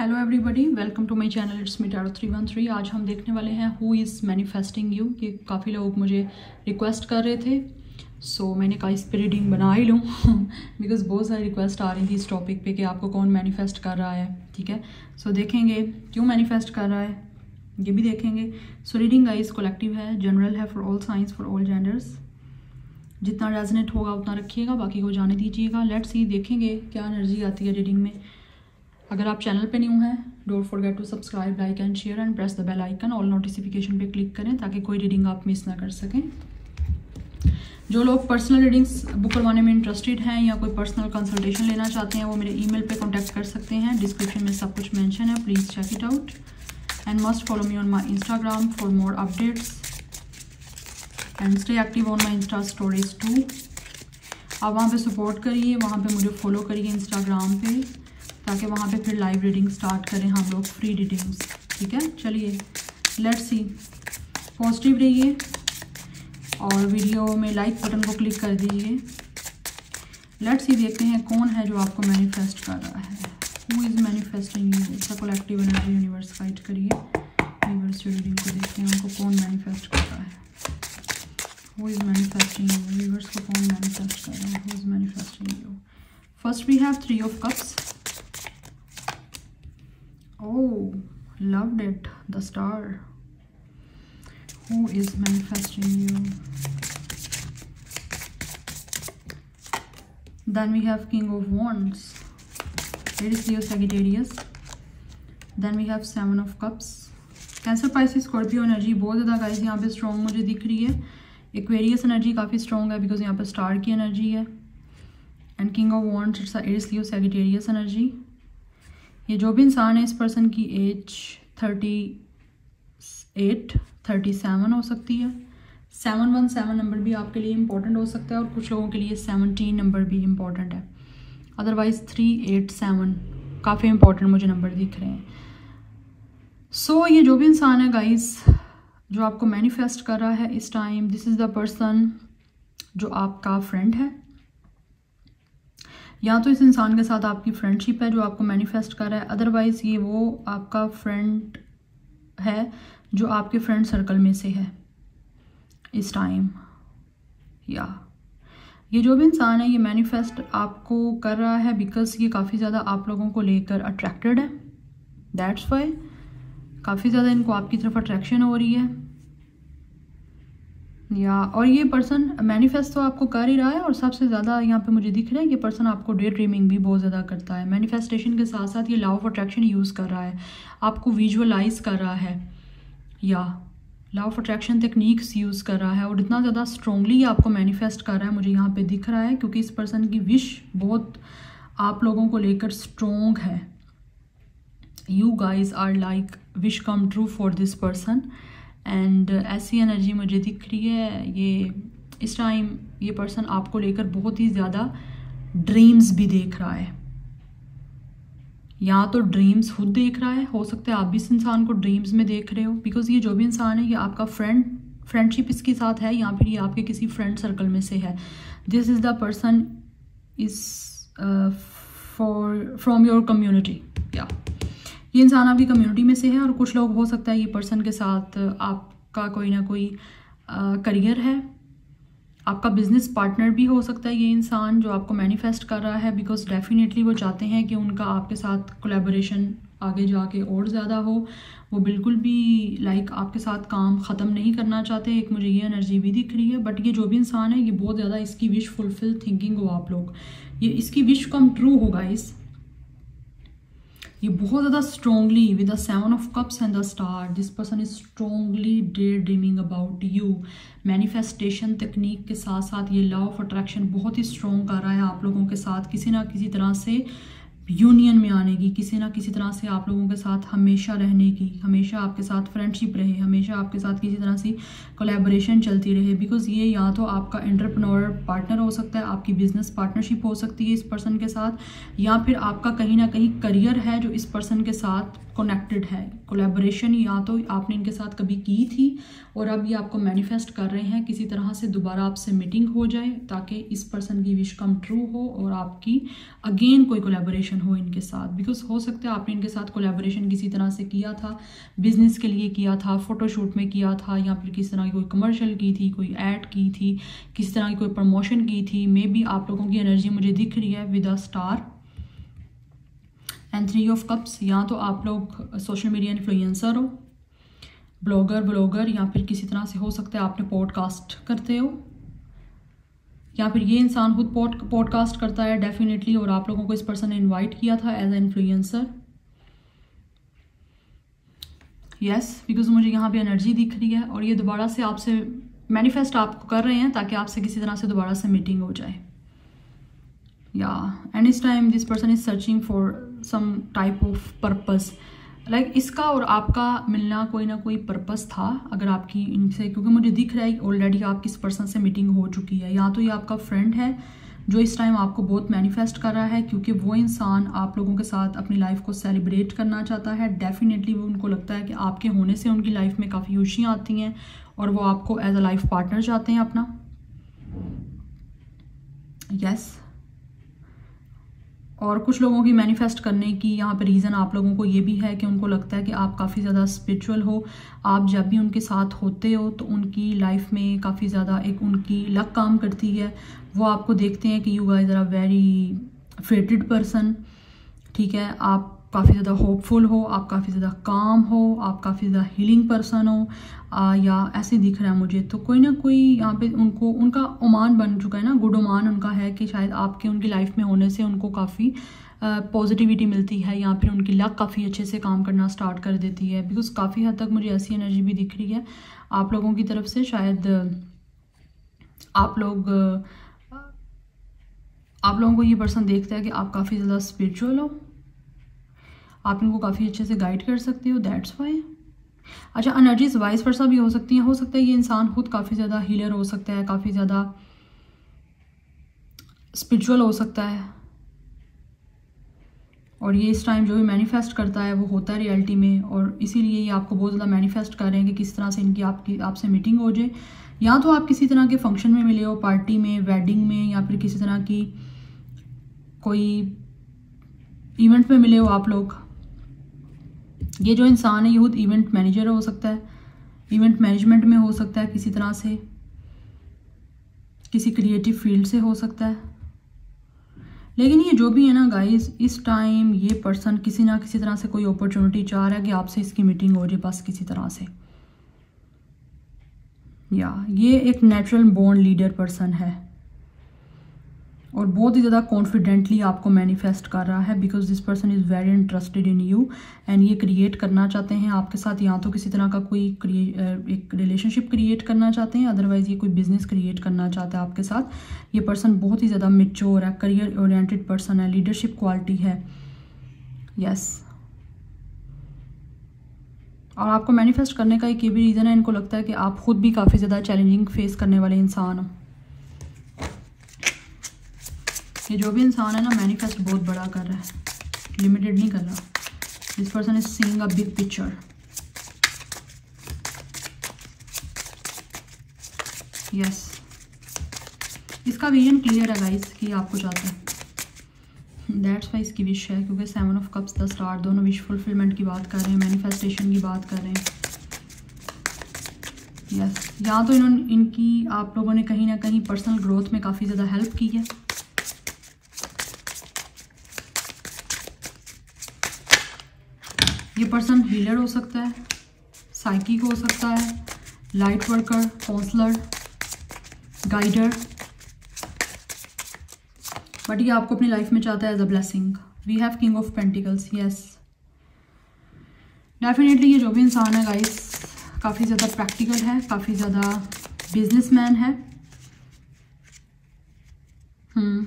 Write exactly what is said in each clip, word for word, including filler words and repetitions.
Hello everybody, welcome to my channel it's me tarot three one three. आज हम देखने वाले हैं हु इज़ मैनिफेस्टिंग यू। ये काफ़ी लोग मुझे रिक्वेस्ट कर रहे थे, सो so, मैंने कहा इस पर रीडिंग बना ही लूँ बिकॉज बहुत सारी रिक्वेस्ट आ रही थी इस टॉपिक पे कि आपको कौन मैनिफेस्ट कर रहा है। ठीक है, सो so, देखेंगे क्यों मैनिफेस्ट कर रहा है, ये भी देखेंगे। सो रीडिंग गाइस कलेक्टिव है, जनरल है, for all signs, for all genders. जितना रेजोनेट होगा उतना रखिएगा, बाकी को जाने दीजिएगा। लेट्स ही देखेंगे क्या एनर्जी आती है रीडिंग में। अगर आप चैनल पे न्यू हैं, don't forget to subscribe, like and share and press the bell icon. All notification पे क्लिक करें ताकि कोई रीडिंग आप मिस ना कर सकें। जो लोग पर्सनल रीडिंग्स बुक करवाने में इंटरेस्टेड हैं या कोई पर्सनल कंसल्टेशन लेना चाहते हैं वो मेरे ईमेल पे कॉन्टैक्ट कर सकते हैं। डिस्क्रिप्शन में सब कुछ मैंशन है, please check it out and must follow me on my Instagram for more updates and stay active on my insta stories too. आप वहाँ पे सपोर्ट करिए, वहाँ पे मुझे फॉलो करिए इंस्टाग्राम पे, ताकि वहाँ पे फिर लाइव रीडिंग स्टार्ट करें हम लोग, फ्री रीडिंग्स। ठीक है, चलिए लेट्स सी। पॉजिटिव रहिए और वीडियो में लाइक बटन को क्लिक कर दीजिए। लेट्स सी देखते हैं कौन है जो आपको मैनिफेस्ट कर रहा है। Who is manifesting you. इसका कलेक्टिव एनर्जी यूनिवर्स गाइड करिए। यूनिवर्स रीडिंग को देखते हैं उनको कौन मैनिफेस्ट कर रहा है। Who is manifesting you? Viewers को कौन manifest कर रहा है? Who is manifesting you? First we have three of cups. Oh, loved it. The star. Who is manifesting you? Then we have king of wands. Aries, Leo, Sagittarius. Then we have seven of cups. Cancer, Pisces, Scorpio energy बहुत ज़्यादा guys यहाँ पे strong मुझे दिख रही है। Aquarius energy काफ़ी strong है बिकॉज यहाँ पर स्टार की एनर्जी है and king of wands, it's Aries, Leo, Sagittarius energy. ये जो भी इंसान है इस पर्सन की age thirty eight, thirty seven हो सकती है। सेवन वन सेवन नंबर भी आपके लिए इम्पॉर्टेंट हो सकता है और कुछ लोगों के लिए सेवनटीन नंबर भी इम्पॉर्टेंट है। अदरवाइज थ्री एट सेवन काफ़ी इम्पॉर्टेंट मुझे नंबर दिख रहे हैं। सो so, ये जो भी इंसान है गाइज जो आपको मैनिफेस्ट कर रहा है इस time, this is the person जो आपका फ्रेंड है। या तो इस इंसान के साथ आपकी फ्रेंडशिप है जो आपको मैनिफेस्ट कर रहा है, अदरवाइज़ ये वो आपका फ्रेंड है जो आपके फ्रेंड सर्कल में से है इस टाइम। या ये जो भी इंसान है ये मैनिफेस्ट आपको कर रहा है बिकॉज ये काफ़ी ज़्यादा आप लोगों को लेकर अट्रैक्टेड है। दैट्स व्हाई काफ़ी ज़्यादा इनको आपकी तरफ अट्रैक्शन हो रही है। या और ये पर्सन मैनिफेस्ट तो आपको कर ही रहा है और सबसे ज़्यादा यहाँ पे मुझे दिख रहा है कि पर्सन आपको डे ड्रीमिंग भी बहुत ज़्यादा करता है। मैनिफेस्टेशन के साथ साथ ये लॉ ऑफ अट्रैक्शन यूज़ कर रहा है, आपको विजुअलाइज कर रहा है या law of attraction techniques use कर रहा है और इतना ज़्यादा स्ट्रॉन्गली आपको मैनिफेस्ट कर रहा है मुझे यहाँ पर दिख रहा है, क्योंकि इस पर्सन की विश बहुत आप लोगों को लेकर स्ट्रोंग है। You guys are like wish come true for this person and ऐसी एनर्जी मुझे दिख रही है। ये इस टाइम ये पर्सन आपको लेकर बहुत ही ज़्यादा ड्रीम्स भी देख रहा है। या तो ड्रीम्स खुद देख रहा है, हो सकता है आप भी इस इंसान को ड्रीम्स में देख रहे हो बिकॉज ये जो भी इंसान है ये आपका फ्रेंड फ्रेंडशिप इसके साथ है या फिर ये आपके किसी फ्रेंड सर्कल में से है। This is the person is for from your community. या ये इंसान आपकी कम्युनिटी में से है और कुछ लोग हो सकता है ये पर्सन के साथ आपका कोई ना कोई करियर है, आपका बिजनेस पार्टनर भी हो सकता है ये इंसान जो आपको मैनिफेस्ट कर रहा है, बिकॉज डेफिनेटली वो चाहते हैं कि उनका आपके साथ कोलैबोरेशन आगे जाके और ज़्यादा हो। वो बिल्कुल भी लाइक आपके साथ काम ख़त्म नहीं करना चाहते। एक मुझे ये एनर्जी भी दिख रही है। बट ये जो भी इंसान है ये बहुत ज़्यादा इसकी विश फुलफिल थिंकिंग हो आप लोग, ये इसकी विश कम ट्रू होगा इस ये बहुत ज़्यादा strongly with the seven of cups and the star. This person is strongly daydreaming about you. Manifestation तकनीक के साथ साथ ये लॉ ऑफ अट्रैक्शन बहुत ही स्ट्रॉन्ग कर रहा है आप लोगों के साथ। किसी ना किसी तरह से यूनियन में आने की, किसी ना किसी तरह से आप लोगों के साथ हमेशा रहने की, हमेशा आपके साथ फ्रेंडशिप रहे, हमेशा आपके साथ किसी तरह से कोलैबोरेशन चलती रहे। बिकॉज ये या तो आपका एंटरप्रेन्योर पार्टनर हो सकता है, आपकी बिजनेस पार्टनरशिप हो सकती है इस पर्सन के साथ, या फिर आपका कहीं ना कहीं करियर है जो इस पर्सन के साथ कनेक्टेड है। कोलैबोरेशन या तो आपने इनके साथ कभी की थी और अब ये आपको मैनिफेस्ट कर रहे हैं किसी तरह से दोबारा आपसे मीटिंग हो जाए ताकि इस पर्सन की विश कम ट्रू हो और आपकी अगेन कोई कोलैबोरेशन कनेक्शन हो इनके साथ, बिकॉज हो सकता है आपने इनके साथ कोलैबोरेशन किसी तरह से किया था, बिजनेस के लिए किया था, फोटोशूट में किया था, या फिर किसी तरह की कोई कमर्शियल की थी, कोई ऐड की थी, किसी तरह की कोई प्रमोशन की थी। मे बी आप लोगों की एनर्जी मुझे दिख रही है with a star and three of cups. या तो आप लोग सोशल मीडिया इन्फ्लुएंसर हो, ब्लॉगर ब्लॉगर, या फिर किसी तरह से हो सकता है आपने पॉडकास्ट करते हो, या फिर ये इंसान खुद पॉड पॉडकास्ट करता है डेफिनेटली, और आप लोगों को इस पर्सन ने इनवाइट किया था as a influencer. Yes, because मुझे यहाँ पे एनर्जी दिख रही है और ये दोबारा से आपसे मैनिफेस्ट आपको कर रहे हैं ताकि आपसे किसी तरह से दोबारा से मीटिंग हो जाए। या एंड इस time this person is searching for some type of purpose, like इसका और आपका मिलना कोई ना कोई पर्पस था। अगर आपकी इनसे, क्योंकि मुझे दिख रहा है ऑलरेडी आपकी इस पर्सन से मीटिंग हो चुकी है, या तो ये आपका फ्रेंड है जो इस टाइम आपको बहुत मैनिफेस्ट कर रहा है, क्योंकि वो इंसान आप लोगों के साथ अपनी लाइफ को सेलिब्रेट करना चाहता है डेफिनेटली। वो उनको लगता है कि आपके होने से उनकी लाइफ में काफ़ी खुशियाँ आती हैं और वो आपको एज अ लाइफ पार्टनर चाहते हैं अपना। Yes yes. और कुछ लोगों की मैनिफेस्ट करने की यहाँ पे रीज़न आप लोगों को ये भी है कि उनको लगता है कि आप काफ़ी ज़्यादा स्पिरिचुअल हो, आप जब भी उनके साथ होते हो तो उनकी लाइफ में काफ़ी ज़्यादा एक उनकी लक काम करती है। वो आपको देखते हैं कि you guys are a very fated person, ठीक है, आप काफ़ी ज़्यादा होपफुल हो, आप काफ़ी ज़्यादा काम हो, आप काफ़ी ज़्यादा हीलिंग पर्सन हो, आ, या ऐसे दिख रहा है मुझे। तो कोई ना कोई यहाँ पे उनको उनका ओमान बन चुका है ना, गुड ओमान उनका है कि शायद आपके उनकी लाइफ में होने से उनको काफ़ी पॉजिटिविटी मिलती है, या फिर उनकी लक काफ़ी अच्छे से काम करना स्टार्ट कर देती है। बिकॉज काफ़ी हद तक मुझे ऐसी एनर्जी भी दिख रही है आप लोगों की तरफ से, शायद आप लोग आप लोगों को ये पर्सन देखता है कि आप काफ़ी ज़्यादा स्पिरिचुअल हो, आप इनको काफ़ी अच्छे से गाइड कर सकते हो, दैट्स वाई। अच्छा, एनर्जीज वाइस वर्सा भी हो सकती हैं। हो सकता है ये इंसान खुद काफ़ी ज़्यादा हीलर हो सकता है, काफ़ी ज़्यादा स्पिरिचुअल हो सकता है, और ये इस टाइम जो भी मैनिफेस्ट करता है वो होता है रियलिटी में, और इसीलिए ये आपको बहुत ज़्यादा मैनिफेस्ट कर रहे हैं कि किस तरह से इनकी आपकी आपसे मीटिंग हो जाए। या तो आप किसी तरह के फंक्शन में मिले हो, पार्टी में, वेडिंग में, या फिर किसी तरह की कोई इवेंट में मिले हो आप लोग। ये जो इंसान है ये खुद इवेंट मैनेजर हो सकता है, इवेंट मैनेजमेंट में हो सकता है, किसी तरह से किसी क्रिएटिव फील्ड से हो सकता है। लेकिन ये जो भी है ना गाइस, इस टाइम ये पर्सन किसी ना किसी तरह से कोई अपॉर्चुनिटी चाह रहा है कि आपसे इसकी मीटिंग हो जाए बस किसी तरह से। या ये एक नेचुरल बोर्न लीडर पर्सन है और बहुत ही ज़्यादा कॉन्फिडेंटली आपको मैनिफेस्ट कर रहा है, because this person is very interested in you and ये क्रिएट करना चाहते हैं आपके साथ, या तो किसी तरह का कोई एक रिलेशनशिप क्रिएट करना चाहते हैं, अदरवाइज़ ये कोई बिजनेस क्रिएट करना चाहता है आपके साथ। ये पर्सन बहुत ही ज़्यादा मैच्योर है, करियर ओरिएंटेड पर्सन है, लीडरशिप क्वालिटी है। Yes yes. और आपको मैनिफेस्ट करने का एक ये भी रीज़न है, इनको लगता है कि आप खुद भी काफ़ी ज़्यादा चैलेंजिंग फेस करने वाले इंसान हो। ये जो भी इंसान है ना मैनिफेस्ट बहुत बड़ा कर रहा है, लिमिटेड नहीं कर रहा। This person is seeing a big picture. Yes, इसका विजन क्लियर है गाइस कि आपको चाहता है, दैट्स वाई इसकी विश है, क्योंकि seven of cups the star दोनों विश फुलफिलमेंट की बात कर रहे हैं, मैनिफेस्टेशन की बात कर रहे हैं। Yes yes. या तो इन्होंने इनकी आप लोगों ने कहीं ना कहीं पर्सनल ग्रोथ में काफ़ी ज़्यादा हेल्प की है, ये पर्सन हीलर हो सकता है, साइकिक हो सकता है, light worker, counsellor, guider, but ये आपको अपनी लाइफ में चाहता है as a blessing. We have king of pentacles. Yes, definitely ये जो भी इंसान है गाइस काफ़ी ज़्यादा प्रैक्टिकल है, काफ़ी ज़्यादा बिजनेसमैन है। Hmm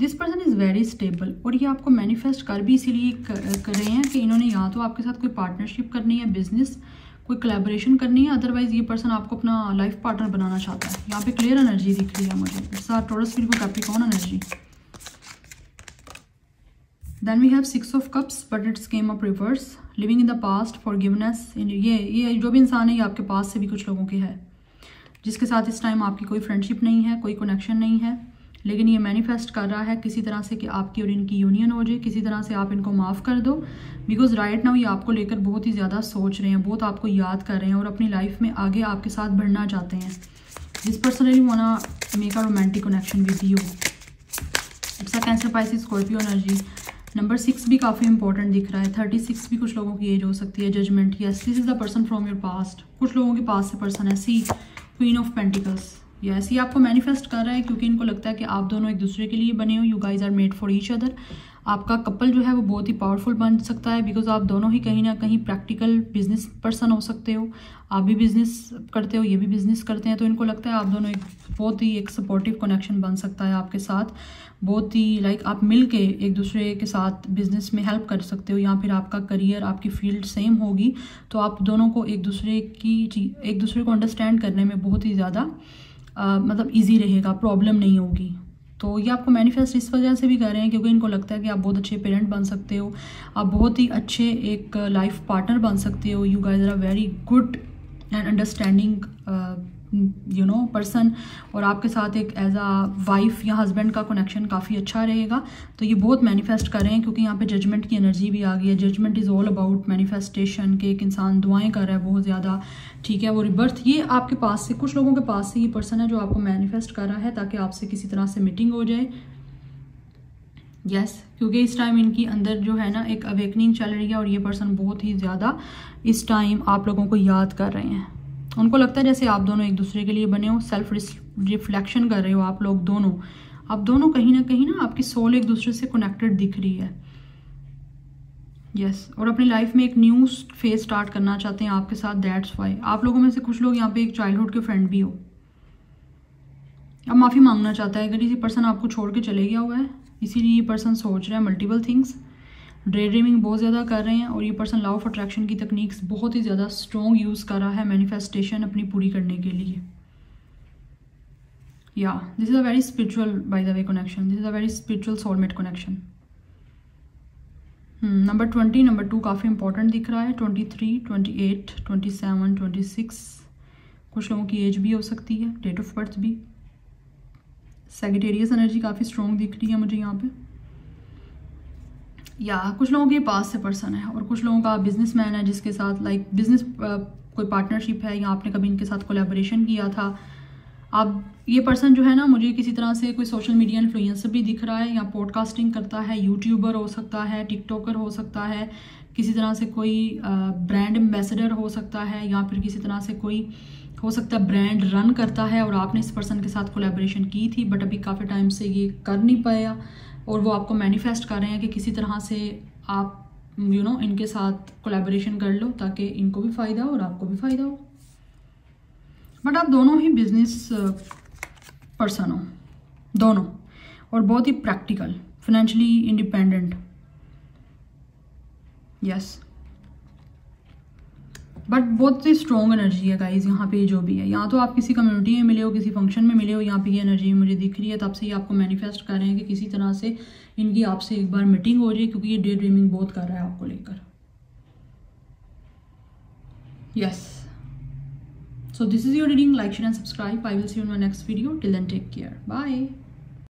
this person is very stable, और ये आपको मैनिफेस्ट कर भी इसीलिए कर रहे हैं कि इन्होंने या तो आपके साथ कोई पार्टनरशिप करनी है, बिजनेस कोई कोलैबोरेशन करनी है, अदरवाइज ये पर्सन आपको अपना लाइफ पार्टनर बनाना चाहता है। यहाँ पे क्लियर एनर्जी दिख रही है मुझे, इट्स अ टॉरस फिर Capricorn energy. Then we have six of cups but it's came up reverse, living in the past, forgiveness. ये ये जो भी इंसान है ये आपके पास से भी कुछ लोगों के है जिसके साथ इस टाइम आपकी कोई फ्रेंडशिप नहीं है, कोई कनेक्शन नहीं है, लेकिन ये मैनिफेस्ट कर रहा है किसी तरह से कि आपकी और इनकी यूनियन हो जाए, किसी तरह से आप इनको माफ़ कर दो, बिकॉज राइट नाउ ये आपको लेकर बहुत ही ज़्यादा सोच रहे हैं, बहुत आपको याद कर रहे हैं और अपनी लाइफ में आगे आपके साथ बढ़ना चाहते हैं। This person really wanna make a romantic connection with you. It's a Cancer Pisces Scorpio energy. Number six भी काफ़ी इंपॉर्टेंट दिख रहा है। थर्टी सिक्स भी कुछ लोगों की एज हो सकती है। Judgement, yes this is the person from your past, कुछ लोगों के पास से पर्सन है। See queen of pentacles, yes ये आपको मैनिफेस्ट कर रहा है क्योंकि इनको लगता है कि आप दोनों एक दूसरे के लिए बने हो। You guys are made for each other. आपका कपल जो है वो बहुत ही पावरफुल बन सकता है बिकॉज आप दोनों ही कहीं ना कहीं प्रैक्टिकल बिजनेस पर्सन हो सकते हो। आप भी बिजनेस करते हो, ये भी बिजनेस करते हैं, तो इनको लगता है आप दोनों एक बहुत ही एक सपोर्टिव कनेक्शन बन सकता है आपके साथ। बहुत ही लाइक आप मिल के एक दूसरे के साथ बिजनेस में हेल्प कर सकते हो या फिर आपका करियर, आपकी फील्ड सेम होगी तो आप दोनों को एक दूसरे की एक दूसरे को अंडरस्टैंड करने में बहुत ही ज़्यादा मतलब ईजी रहेगा, प्रॉब्लम नहीं होगी। तो ये आपको मैनिफेस्ट इस वजह से भी कर रहे हैं क्योंकि इनको लगता है कि आप बहुत अच्छे पेरेंट बन सकते हो, आप बहुत ही अच्छे एक लाइफ पार्टनर बन सकते हो। You guys are very good and understanding you know person, और आपके साथ एक एज अ वाइफ या हस्बैंड का कनेक्शन काफ़ी अच्छा रहेगा। तो ये बहुत मैनिफेस्ट कर रहे हैं क्योंकि यहाँ पे जजमेंट की एनर्जी भी आ गई है। Judgement is all about manifestation के एक इंसान दुआएं कर रहा है बहुत ज़्यादा, ठीक है, वो रिबर्थ। ये आपके पास से, कुछ लोगों के पास से ये पर्सन है जो आपको मैनिफेस्ट कर रहा है ताकि आपसे किसी तरह से मीटिंग हो जाए। यस yes, क्योंकि इस टाइम इनकी अंदर जो है ना एक अवेकनिंग चल रही है और ये पर्सन बहुत ही ज़्यादा इस टाइम आप लोगों को याद कर रहे हैं। उनको लगता है जैसे आप दोनों एक दूसरे के लिए बने हो, सेल्फ रिफ्लेक्शन कर रहे हो आप लोग दोनों। आप दोनों कहीं ना कहीं ना आपकी सोल एक दूसरे से कनेक्टेड दिख रही है। यस yes, और अपनी लाइफ में एक न्यू फेज स्टार्ट करना चाहते हैं आपके साथ। दैट्स वाई आप लोगों में से कुछ लोग यहाँ पे एक चाइल्डहुड के फ्रेंड भी हो। अब माफ़ी मांगना चाहता है अगर ये पर्सन आपको छोड़ के चले गया हुआ है, इसीलिए ये पर्सन सोच रहा है। मल्टीपल थिंग्स, डे ड्रीमिंग बहुत ज़्यादा कर रहे हैं और ये पर्सन लॉ ऑफ अट्रैक्शन की तकनीक्स बहुत ही ज़्यादा स्ट्रॉन्ग यूज़ कर रहा है मैनिफेस्टेशन अपनी पूरी करने के लिए। या this is a very spiritual by the way connection, this is a very spiritual soulmate connection. Number twenty, number two काफ़ी इंपॉर्टेंट दिख रहा है। Twenty three twenty eight twenty seven twenty six कुछ लोगों की एज भी हो सकती है, डेट ऑफ बर्थ भी। सेगिटेरियस एनर्जी काफ़ी स्ट्रॉन्ग दिख रही है मुझे यहाँ पे। या कुछ लोगों के पास से पर्सन है और कुछ लोगों का बिजनेसमैन है जिसके साथ लाइक बिजनेस कोई पार्टनरशिप है या आपने कभी इनके साथ कोलैबोरेशन किया था। अब ये पर्सन जो है ना मुझे किसी तरह से कोई सोशल मीडिया इन्फ्लुएंसर भी दिख रहा है या पॉडकास्टिंग करता है, यूट्यूबर हो सकता है, टिकटॉकर हो सकता है, किसी तरह से कोई ब्रांड एम्बेसडर हो सकता है या फिर किसी तरह से कोई हो सकता है ब्रांड रन करता है। और आपने इस पर्सन के साथ कोलैबोरेशन की थी बट अभी काफ़ी टाइम से ये कर नहीं पाया और वो आपको मैनिफेस्ट कर रहे हैं कि किसी तरह से आप यू you नो know, इनके साथ कोलैबोरेशन कर लो ताकि इनको भी फ़ायदा हो और आपको भी फ़ायदा हो। बट आप दोनों ही बिजनेस पर्सन हो दोनों, और बहुत ही practical, financially independent. Yes but बहुत ही स्ट्रॉन्ग एनर्जी है गाइज यहाँ पे। जो भी है यहाँ तो आप किसी कम्युनिटी में मिले हो, किसी फंक्शन में मिले हो, यहाँ पे ये एनर्जी मुझे दिख रही है। तब से ये आपको मैनिफेस्ट कर रहे हैं कि किसी तरह से इनकी आपसे एक बार मीटिंग हो जाए क्योंकि ये डे ड्रीमिंग बहुत कर रहा है आपको लेकर। Yes so this is your reading. Like share and subscribe. I will see you in my next video. Till then take care, bye.